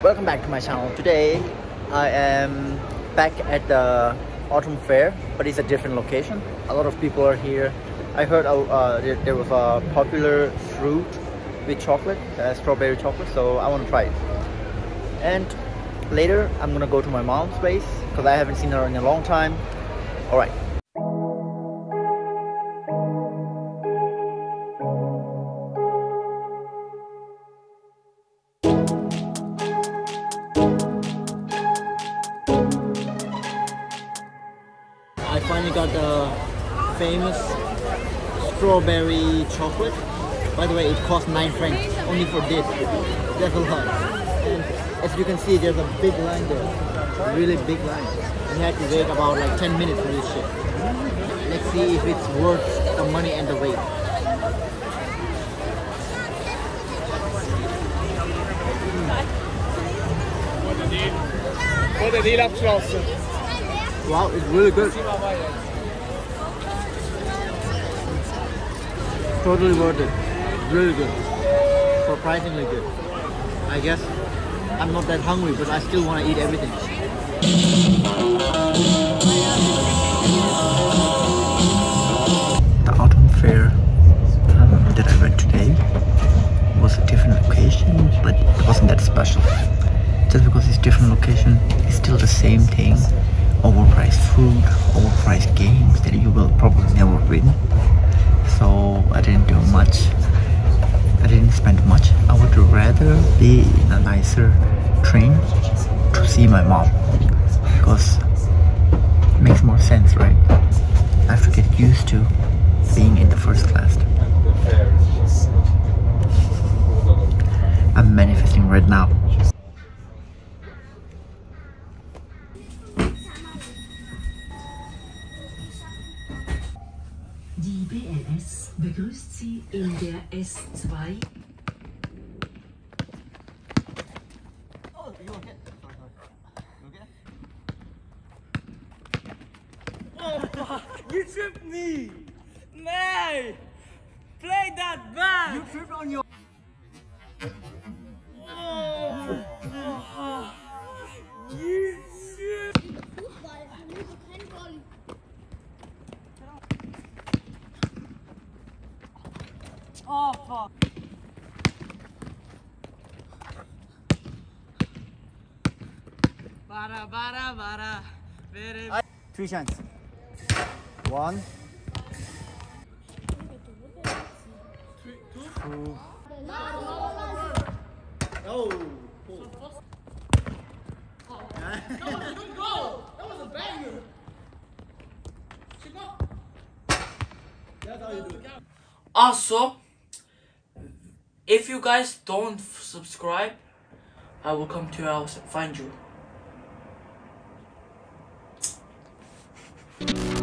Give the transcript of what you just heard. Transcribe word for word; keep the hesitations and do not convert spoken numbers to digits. Welcome back to my channel. Today I am back at the autumn fair, but it's a different location. A lot of people are here. I heard uh, there, there was a popular fruit with chocolate, uh, strawberry chocolate, so I want to try it. And later I'm gonna go to my mom's place because I haven't seen her in a long time. All right. I finally got the famous strawberry chocolate. By the way, it cost nine francs only for this. That's a lot. And as you can see, there's a big line there. Really big line. We had to wait about like ten minutes for this shit. Let's see if it's worth the money and the wait. For the Dealabstraße. Wow, it's really good. Totally worth it. Really good. Surprisingly good. I guess I'm not that hungry, but I still want to eat everything. The autumn fair um, that I went today was a different location, but it wasn't that special. Just because it's different location, it's still the same thing. Overpriced food, overpriced games that you will probably never win. So I didn't do much. I didn't spend much. I would rather be in a nicer train to see my mom, because it makes more sense, right? I have to get used to being in the first class. I'm manifesting right now. Die B L S begrüßt Sie in der S two. Oh, you okay? Sorry, sorry. You okay? Oh, you tripped me! May! Play that back! You tripped on your... Oh, oh. You tripped! Oh fuck. Bara bara bara. Very three chances. One. Three, two. Two. No. Oh. That was a good goal. That was a banger. That's how you do it. Also, if you guys don't subscribe, I will come to your house and find you.